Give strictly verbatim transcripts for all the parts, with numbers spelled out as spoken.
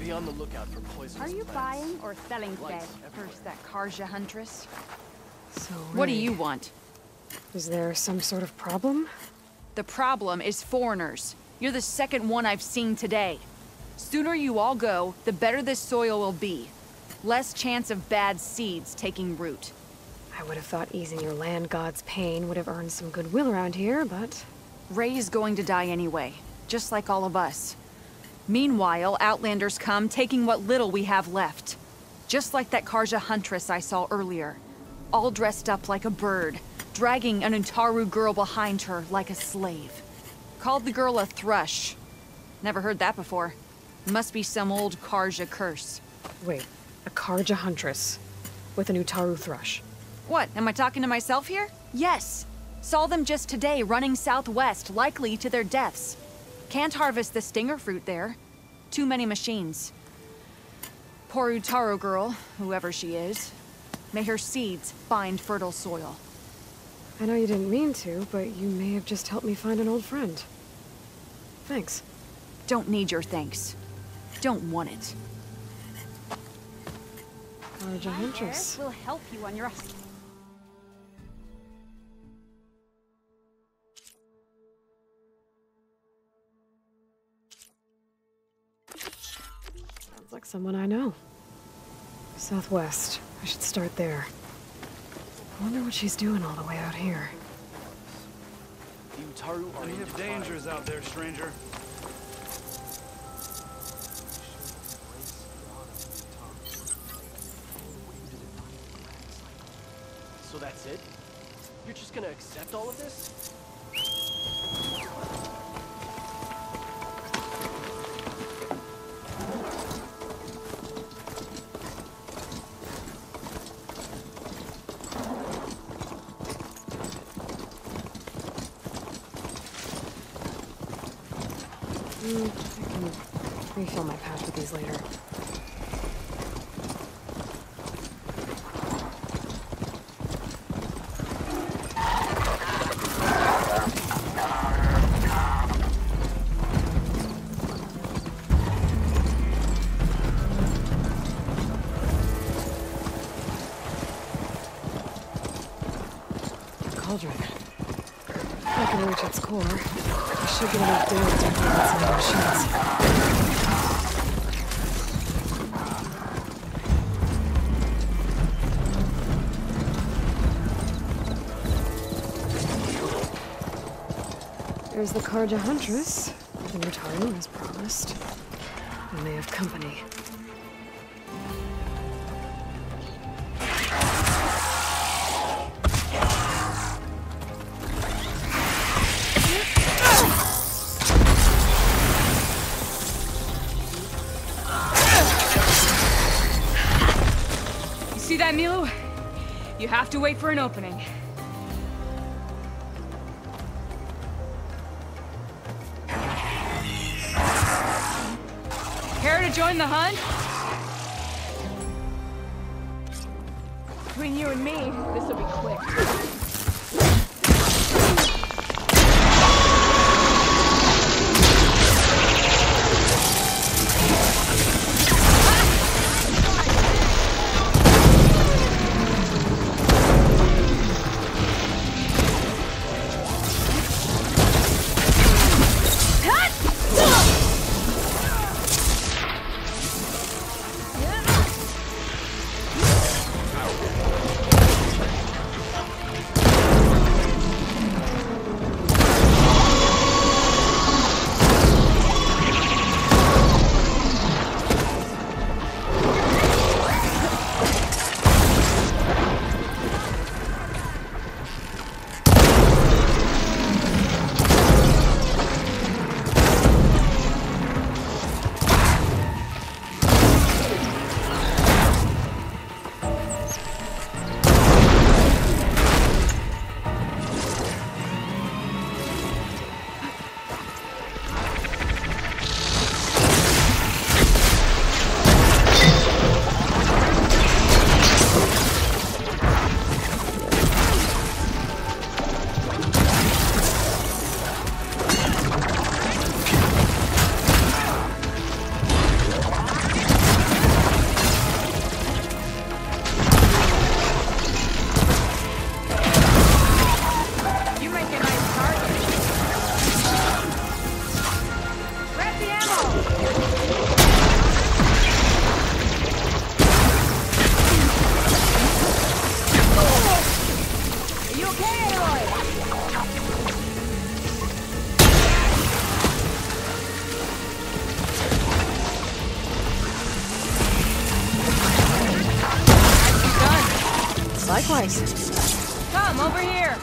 Be on the lookout for poison. Are you plants. Buying or selling today? First that Carja huntress. So right. What do you want? Is there some sort of problem? The problem is foreigners. You're the second one I've seen today. Sooner you all go, the better this soil will be. Less chance of bad seeds taking root. I would have thought easing your land god's pain would have earned some goodwill around here, but... Ray is going to die anyway, just like all of us. Meanwhile, Outlanders come, taking what little we have left. Just like that Carja huntress I saw earlier. All dressed up like a bird, dragging an Utaru girl behind her like a slave. Called the girl a thrush. Never heard that before. Must be some old Carja curse. Wait, a Carja huntress with an Utaru thrush. What, am I talking to myself here? Yes. Saw them just today running southwest, likely to their deaths. Can't harvest the stinger fruit there. Too many machines. Poor Utaru girl, whoever she is. May her seeds find fertile soil. I know you didn't mean to, but you may have just helped me find an old friend. Thanks. Don't need your thanks. Don't want it. Carja huntress will help you on your... Like someone I know. Southwest. I should start there. I wonder what she's doing all the way out here. The Utaru are in dangers out there, stranger. So that's it? You're just gonna accept all of this? Refill my pouch with these later. The cauldron. If I can reach its core, I should get enough data to activate some of the machines. There's the Carja huntress, the Utaru as promised. We may have company. You see that, Milo? You have to wait for an opening. Join the hunt? Between you and me, this will be quick. Likewise. Come over here.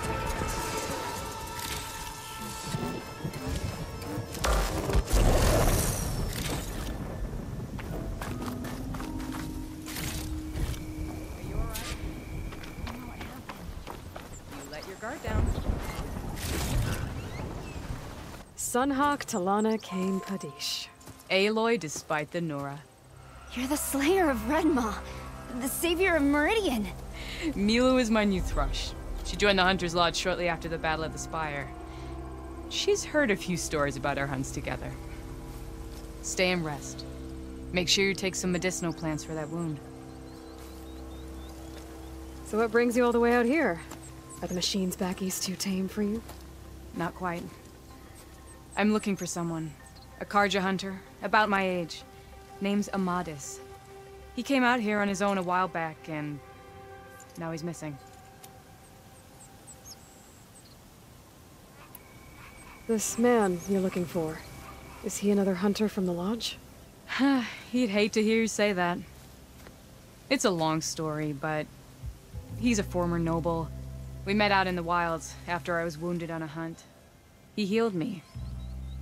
Sunhawk, Talanah Khane Padish. Aloy, despite the Nora. You're the slayer of Redmaw, the savior of Meridian. Milo is my new thrush. She joined the Hunter's Lodge shortly after the Battle of the Spire. She's heard a few stories about our hunts together. Stay and rest. Make sure you take some medicinal plants for that wound. So what brings you all the way out here? Are the machines back east too tame for you? Not quite. I'm looking for someone. A Carja hunter, about my age. Name's Amadis. He came out here on his own a while back, and now he's missing. This man you're looking for, is he another hunter from the lodge? He'd hate to hear you say that. It's a long story, but he's a former noble. We met out in the wilds after I was wounded on a hunt. He healed me.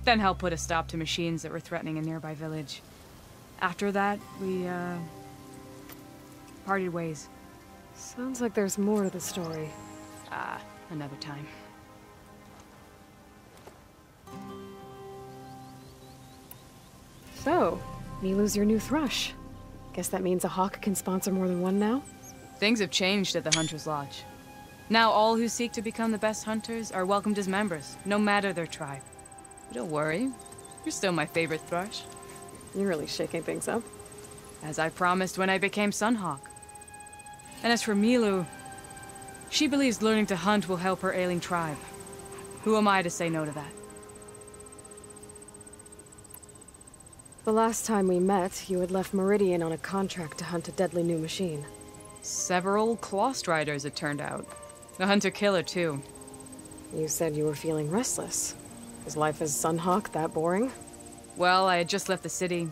Then help put a stop to machines that were threatening a nearby village. After that, we, uh... parted ways. Sounds like there's more to the story. Ah, another time. So, Milu's your new thrush. Guess that means a hawk can sponsor more than one now? Things have changed at the Hunter's Lodge. Now all who seek to become the best hunters are welcomed as members, no matter their tribe. Don't worry. You're still my favorite thrush. You're really shaking things up. As I promised when I became Sunhawk. And as for Milu, she believes learning to hunt will help her ailing tribe. Who am I to say no to that? The last time we met, you had left Meridian on a contract to hunt a deadly new machine. Several clawstriders, it turned out. The hunter-killer, too. You said you were feeling restless. Is life as Sunhawk that boring? Well, I had just left the city.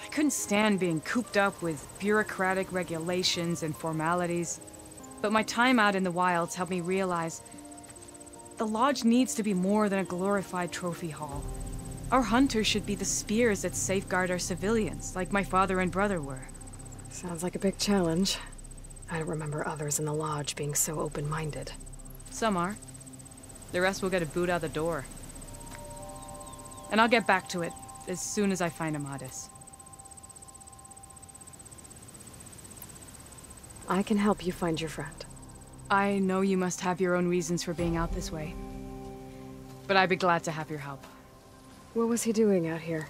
I couldn't stand being cooped up with bureaucratic regulations and formalities. But my time out in the wilds helped me realize the lodge needs to be more than a glorified trophy hall. Our hunters should be the spears that safeguard our civilians, like my father and brother were. Sounds like a big challenge. I don't remember others in the lodge being so open-minded. Some are. The rest will get a boot out the door. And I'll get back to it as soon as I find Amadis. I can help you find your friend. I know you must have your own reasons for being out this way. But I'd be glad to have your help. What was he doing out here?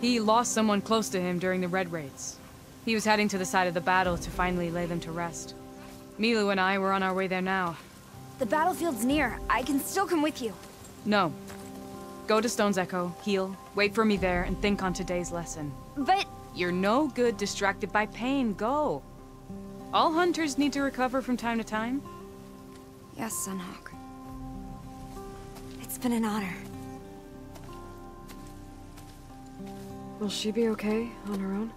He lost someone close to him during the Red Raids. He was heading to the site of the battle to finally lay them to rest. Milu and I were on our way there now. The battlefield's near. I can still come with you. No. Go to Stone's Echo, heal, wait for me there, and think on today's lesson. But... You're no good distracted by pain. Go. All hunters need to recover from time to time. Yes, Sunhawk. It's been an honor. Will she be okay on her own?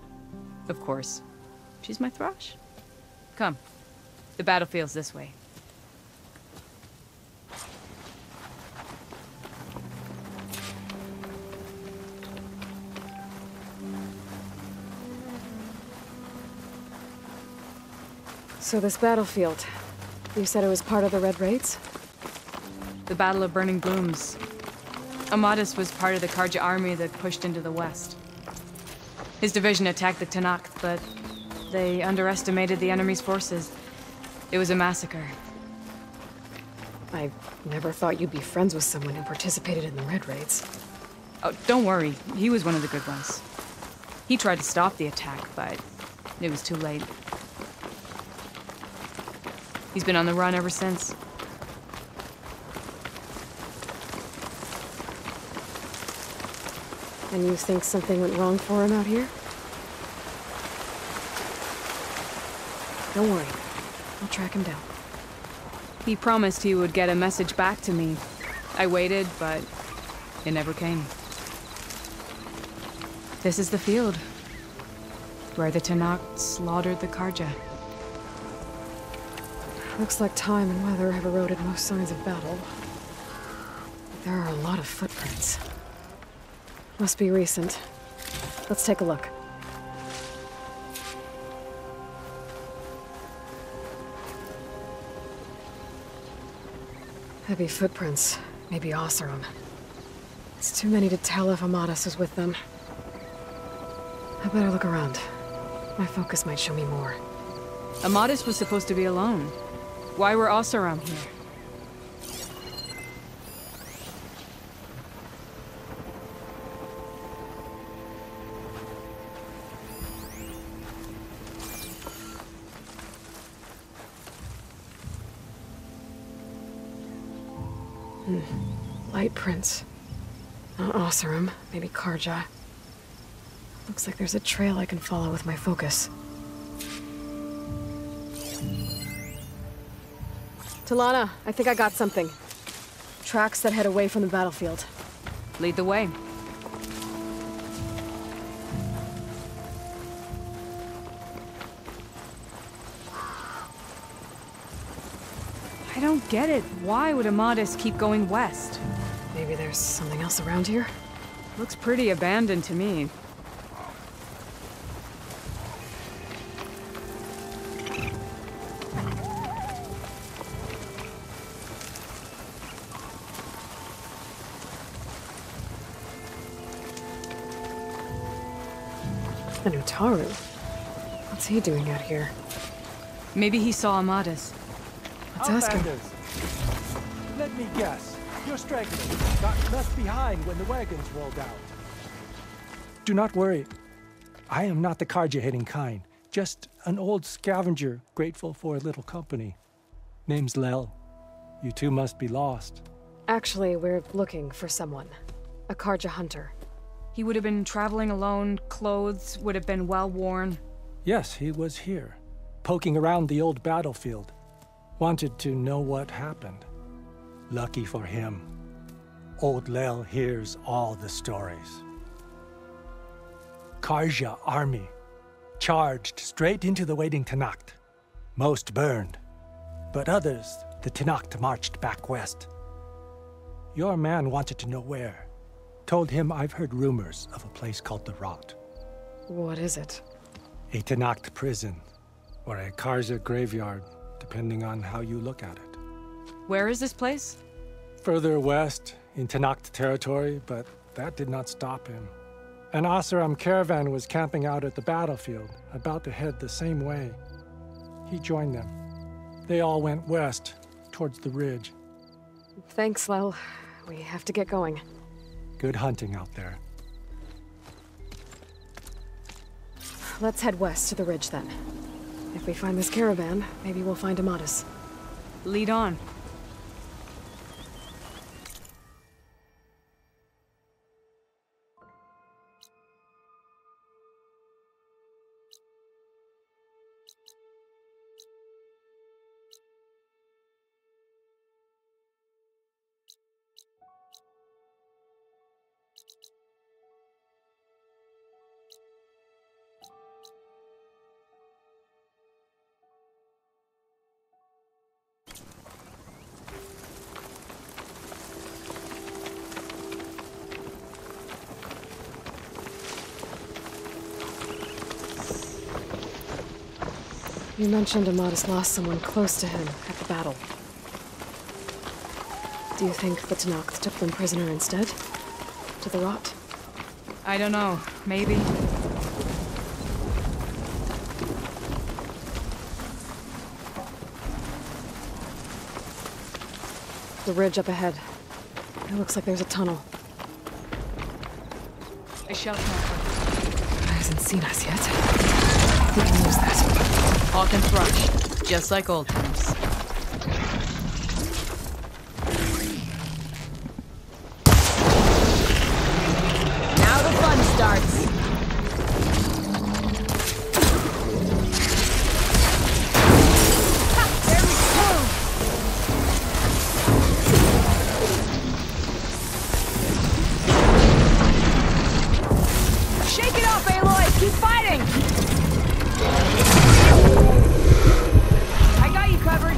Of course. She's my thrush. Come. The battlefield's this way. So this battlefield, you said it was part of the Red Raids? The Battle of Burning Blooms. Amadis was part of the Carja army that pushed into the west. His division attacked the Tenakth, but they underestimated the enemy's forces. It was a massacre. I never thought you'd be friends with someone who participated in the Red Raids. Oh, don't worry. He was one of the good ones. He tried to stop the attack, but it was too late. He's been on the run ever since. And you think something went wrong for him out here? Don't worry. I'll track him down. He promised he would get a message back to me. I waited, but it never came. This is the field where the Tenakth slaughtered the Carja. Looks like time and weather have eroded most signs of battle. But there are a lot of footprints. Must be recent. Let's take a look. Heavy footprints. Maybe Oseram. It's too many to tell if Amadis is with them. I better look around. My focus might show me more. Amadis was supposed to be alone. Why were Oseram here? Hmm. Light prints. Not Oseram, maybe Carja. Looks like there's a trail I can follow with my focus. Talanah, I think I got something. Tracks that head away from the battlefield. Lead the way. I don't get it. Why would Amadis keep going west? Maybe there's something else around here? Looks pretty abandoned to me. An Utaru? What's he doing out here? Maybe he saw Amadis. Let's ask him. Let me guess. You're straggling. Got left behind when the wagons rolled out. Do not worry. I am not the Carja-hating kind. Just an old scavenger, grateful for a little company. Name's Lel. You two must be lost. Actually, we're looking for someone. A Carja hunter. He would have been traveling alone, clothes would have been well-worn. Yes, he was here, poking around the old battlefield. Wanted to know what happened. Lucky for him, old Lel hears all the stories. Carja army charged straight into the waiting Tenakth. Most burned, but others, the Tenakth marched back west. Your man wanted to know where. Told him I've heard rumors of a place called the Rot. What is it? A Tenakth prison, or a Carja graveyard, depending on how you look at it. Where is this place? Further west, in Tenakth territory, but that did not stop him. An Oseram caravan was camping out at the battlefield, about to head the same way. He joined them. They all went west, towards the ridge. Thanks, Lel. We have to get going. Good hunting out there. Let's head west to the ridge then. If we find this caravan, maybe we'll find Amadis. Lead on. You mentioned Amadis lost someone close to him at the battle. Do you think the Tenakth took them prisoner instead? To the Rot? I don't know. Maybe. The ridge up ahead. It looks like there's a tunnel. A shell cannon. It hasn't seen us yet. We can use that. Hawkins Rush, just like old times. Now the fun starts. Ha, there we go. Shake it off, Aloy. Keep fighting. I got you covered.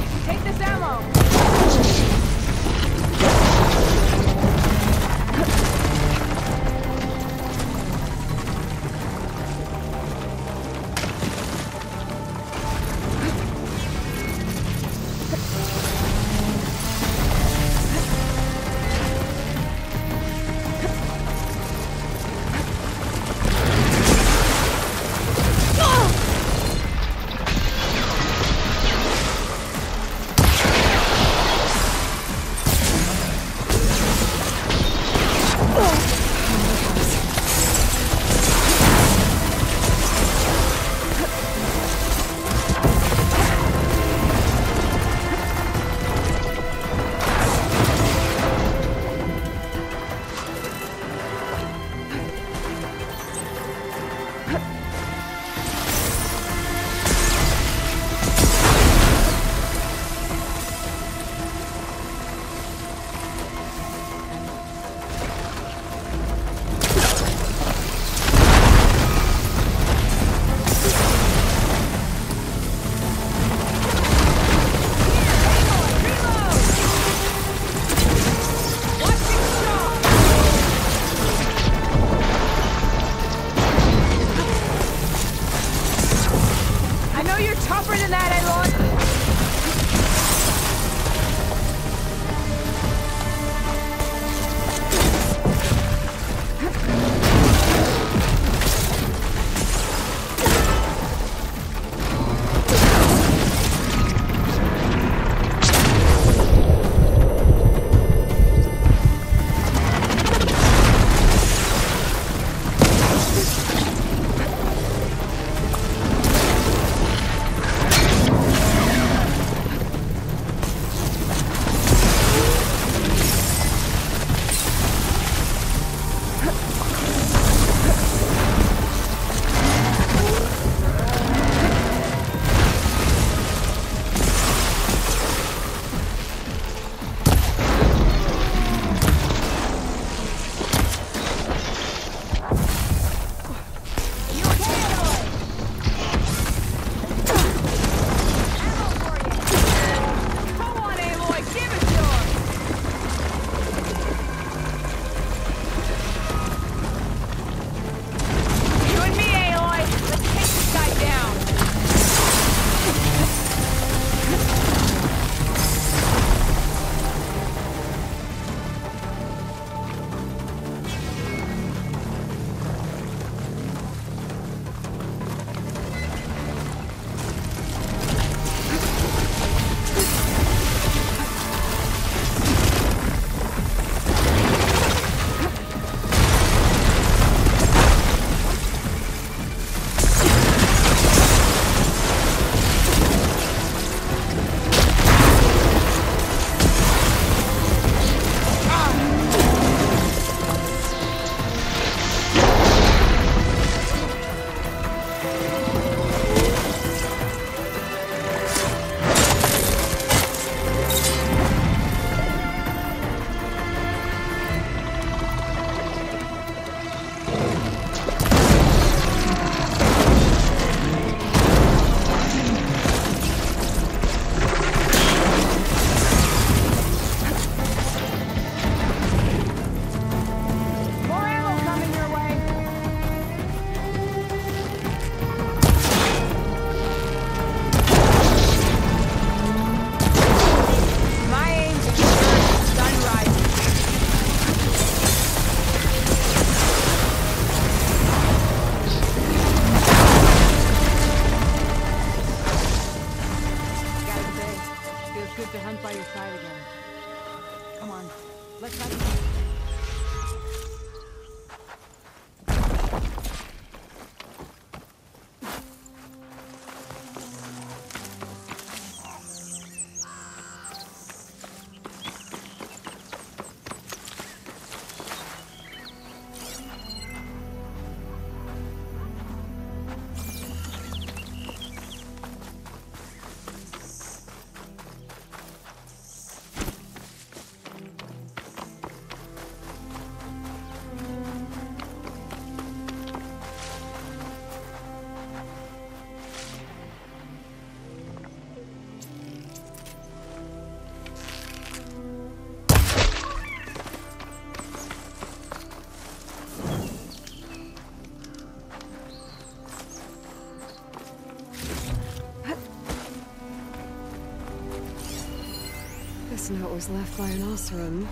Not what was left by an Oseram.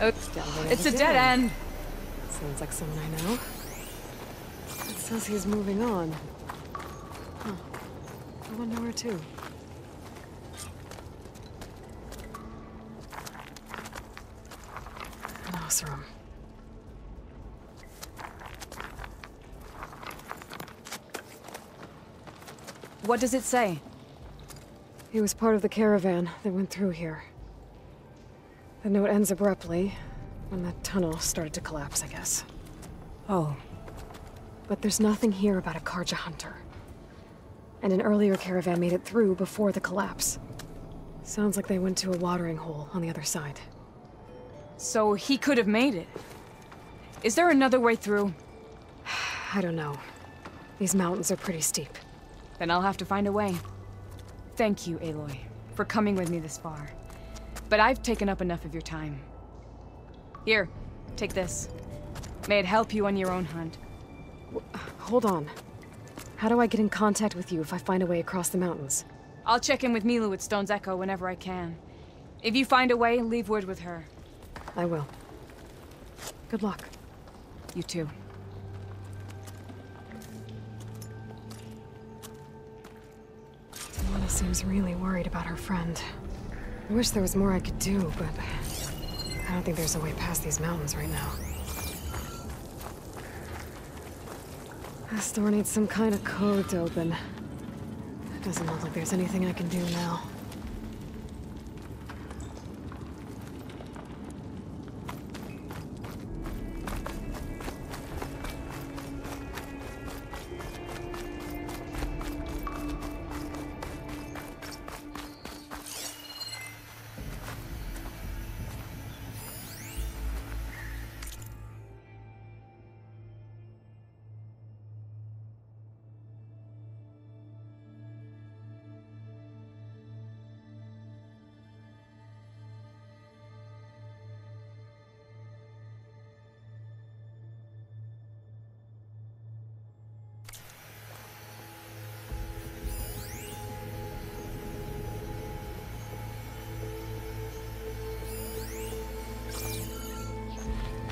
Oh, it's a dead end. Sounds like someone I know. It says he's moving on. Huh. I wonder where to. An Oseram. What does it say? He was part of the caravan that went through here. The note ends abruptly when the tunnel started to collapse, I guess. Oh. But there's nothing here about a Carja hunter. And an earlier caravan made it through before the collapse. Sounds like they went to a watering hole on the other side. So he could have made it. Is there another way through? I don't know. These mountains are pretty steep. Then I'll have to find a way. Thank you, Aloy, for coming with me this far. But I've taken up enough of your time. Here, take this. May it help you on your own hunt. W- hold on. How do I get in contact with you if I find a way across the mountains? I'll check in with Milo at Stone's Echo whenever I can. If you find a way, leave word with her. I will. Good luck. You too. Talanah seems really worried about her friend. I wish there was more I could do, but I don't think there's a way past these mountains right now. This store needs some kind of code to open. It doesn't look like there's anything I can do now.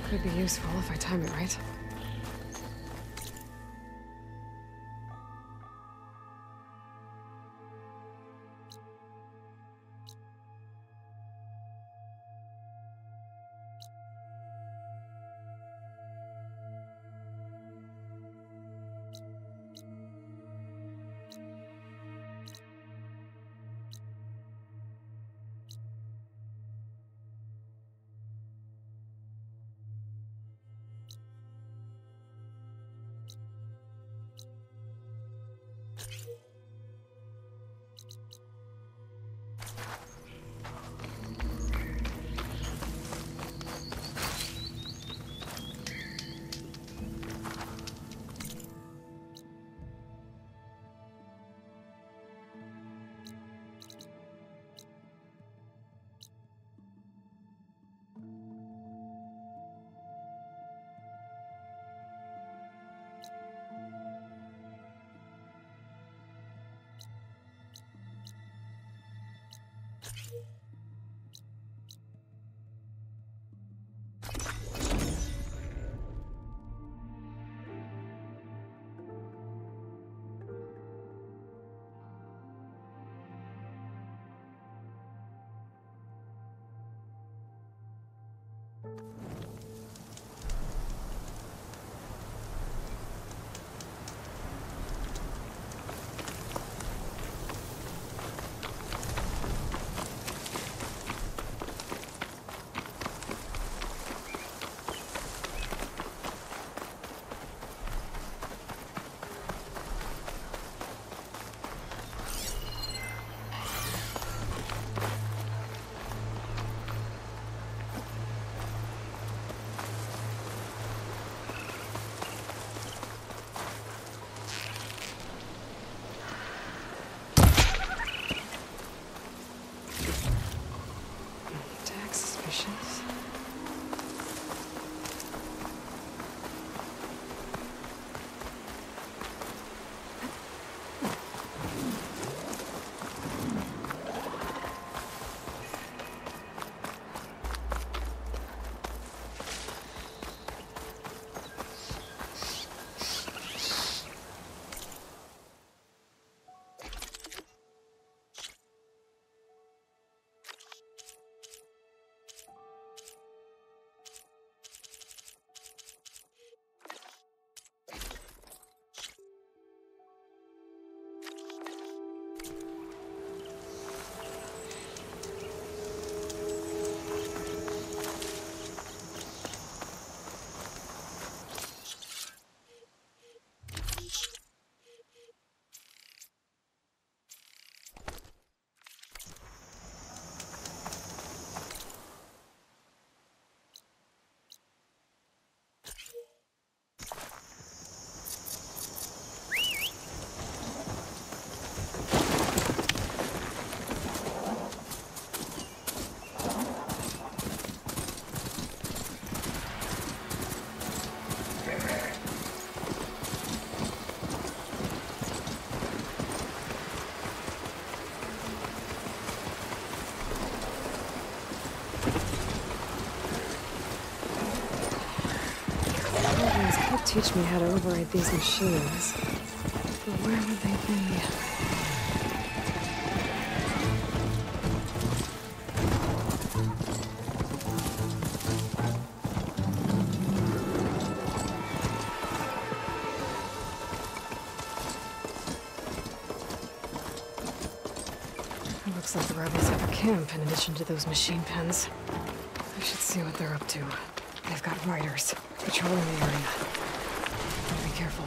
Could be useful if I time it right. teach me how to override these machines. But where would they be? It looks like the rebels have a camp in addition to those machine pens. I should see what they're up to. They've got riders patrolling the area. Be careful.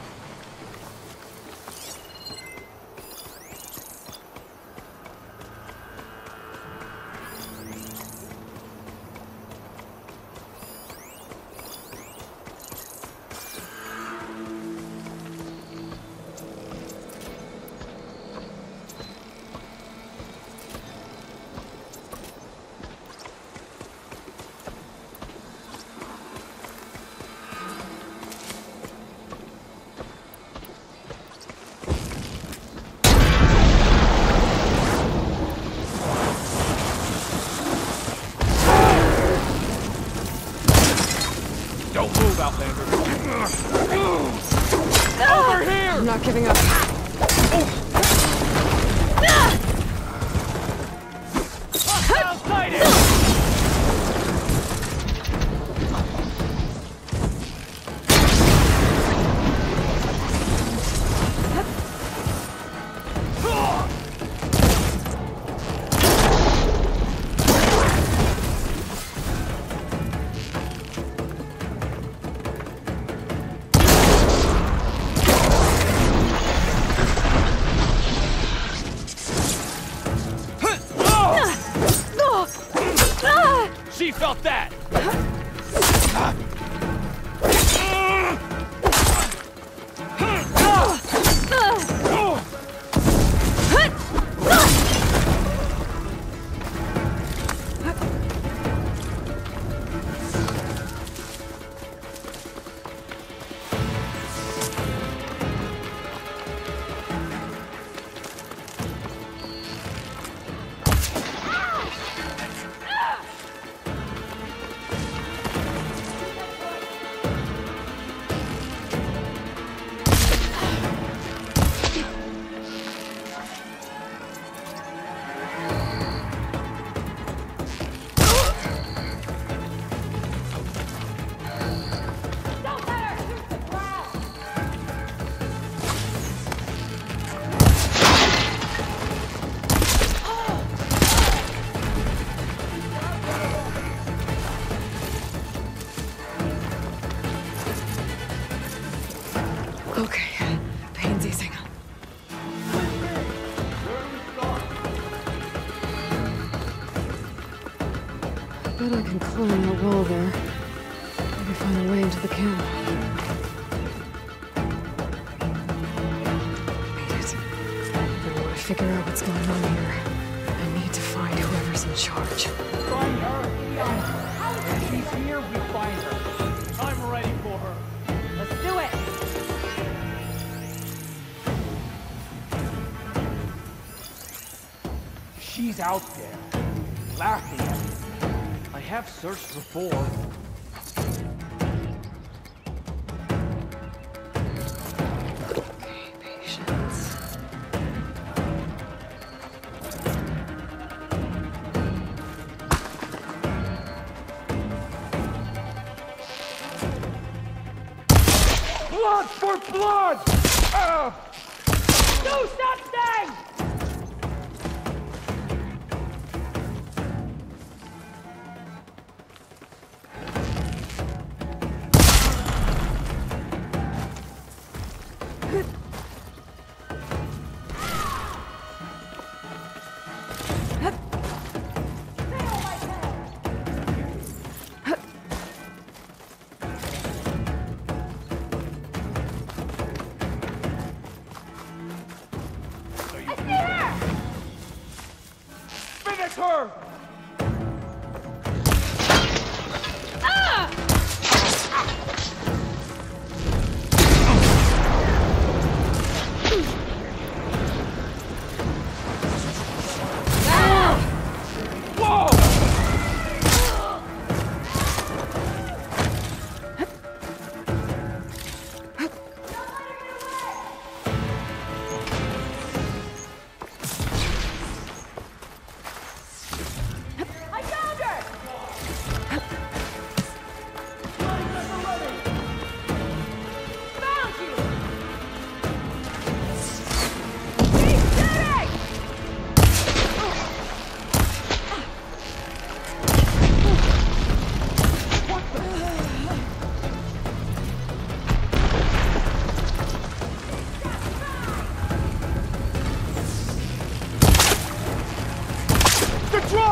Out there, laughing at me. I have searched before.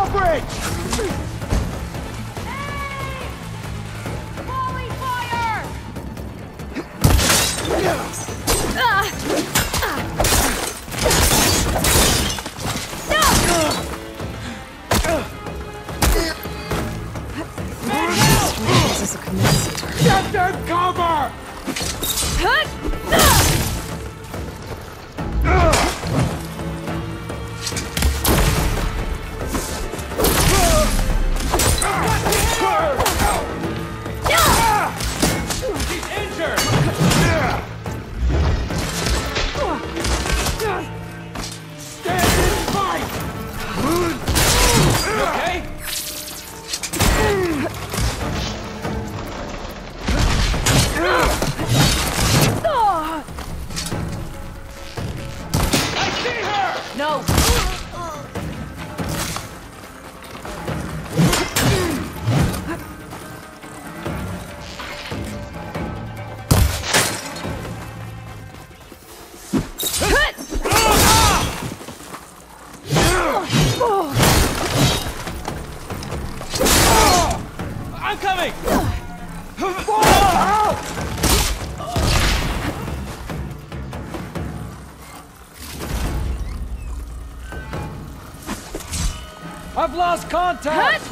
coverage! I've lost contact! Cut.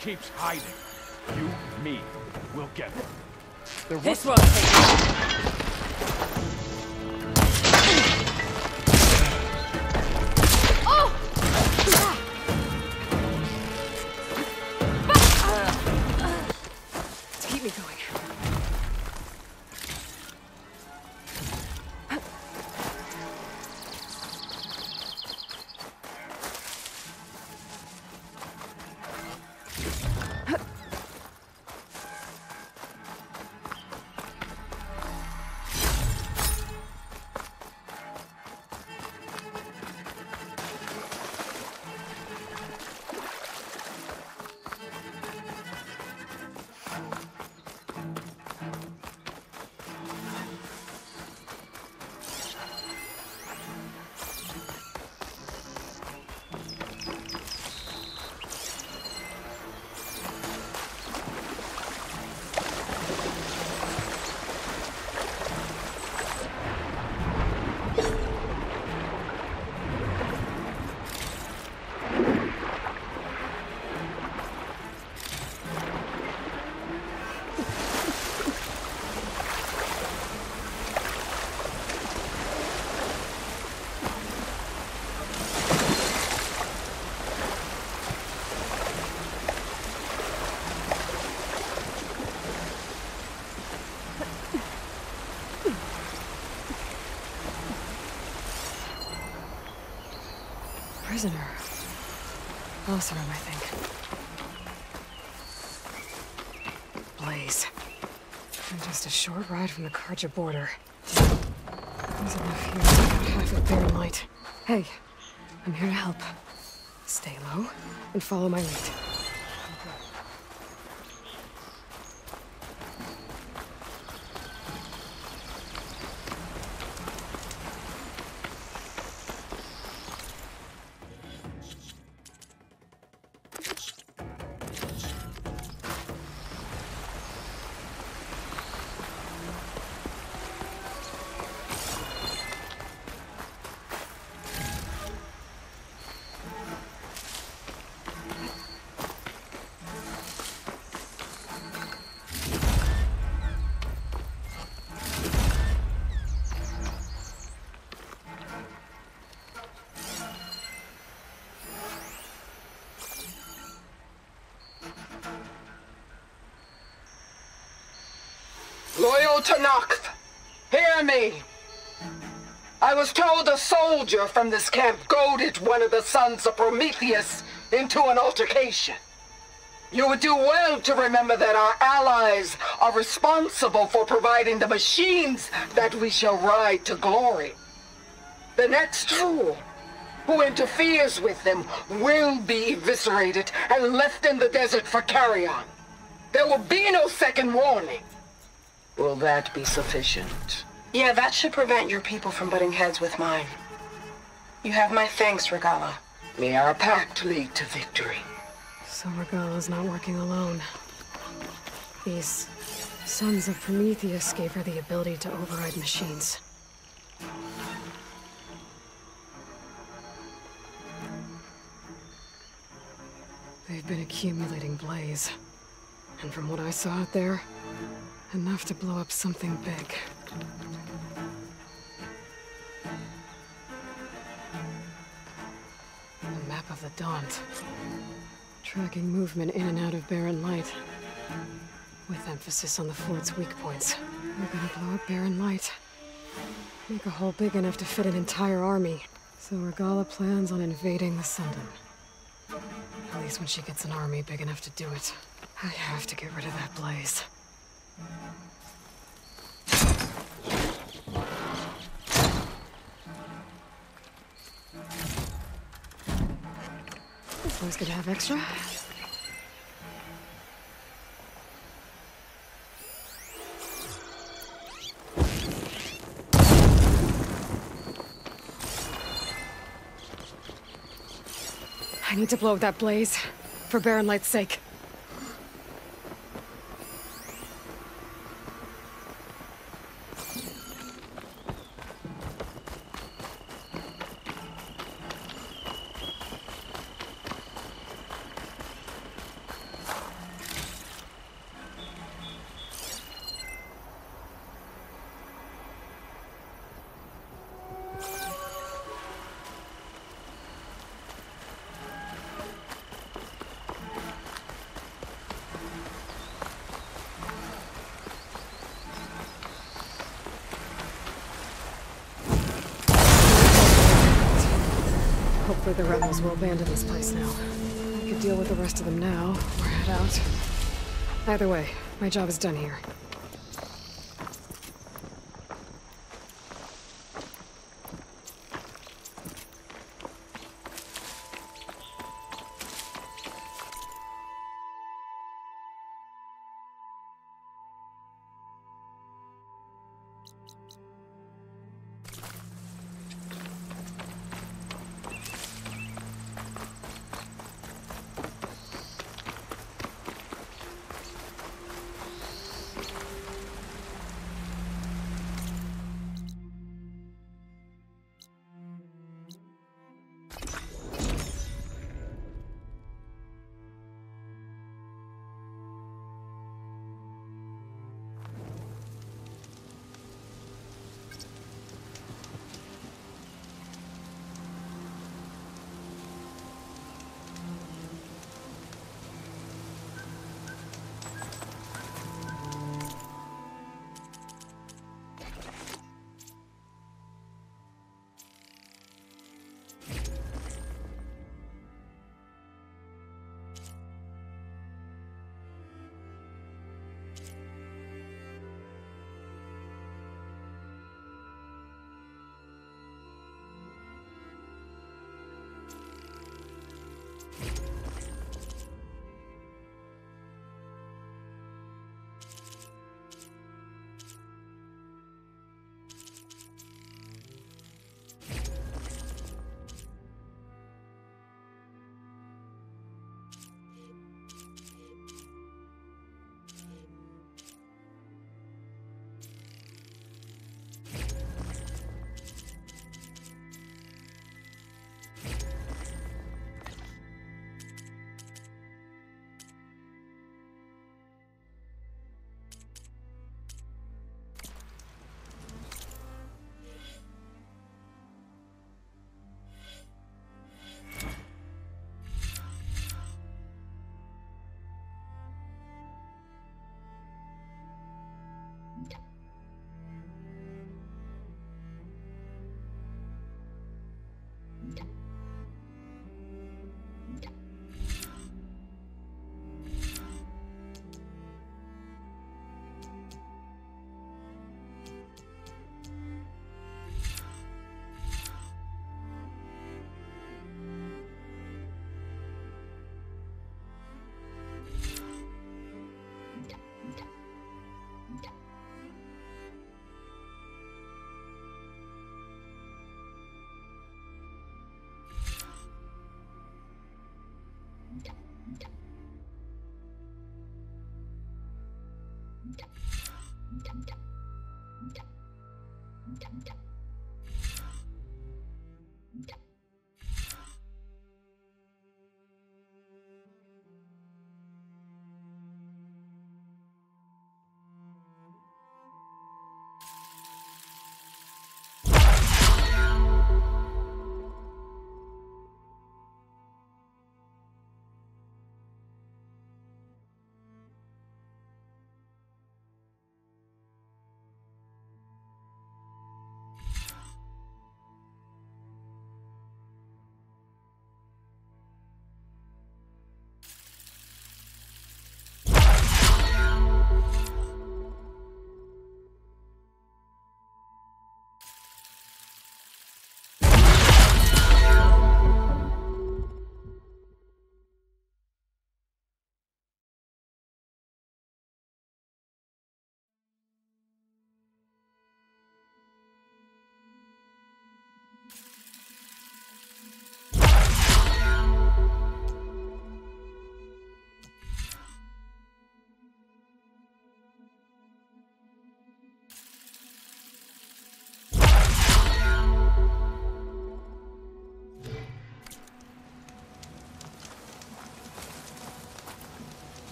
Keeps hiding. You, me, we'll get her. There this won't take Oh! Let's keep me going. Prisoner. Oseram, I think. Blaze. I'm just a short ride from the Carja border. There's enough here to get half of Baron Light. Hey, I'm here to help. Stay low and follow my lead. Loyal Tenakth, hear me. I was told a soldier from this camp goaded one of the sons of Prometheus into an altercation. You would do well to remember that our allies are responsible for providing the machines that we shall ride to glory. The next fool who interferes with them will be eviscerated and left in the desert for carrion. There will be no second warning. Will that be sufficient? Yeah, that should prevent your people from butting heads with mine. You have my thanks, Regala. May our pact lead to victory. So Regala's not working alone. These sons of Prometheus gave her the ability to override machines. They've been accumulating blaze. And from what I saw out there, enough to blow up something big. A map of the Daunt. Tracking movement in and out of Baron Light. With emphasis on the fort's weak points. We're gonna blow up Baron Light. Make a hole big enough to fit an entire army. So Regala plans on invading the Sundan. At least when she gets an army big enough to do it. I have to get rid of that blaze. This one's gonna have extra. I need to blow up that blaze for Baron Light's sake. The rebels will abandon this place now. I could deal with the rest of them now, or head out. Either way, my job is done here.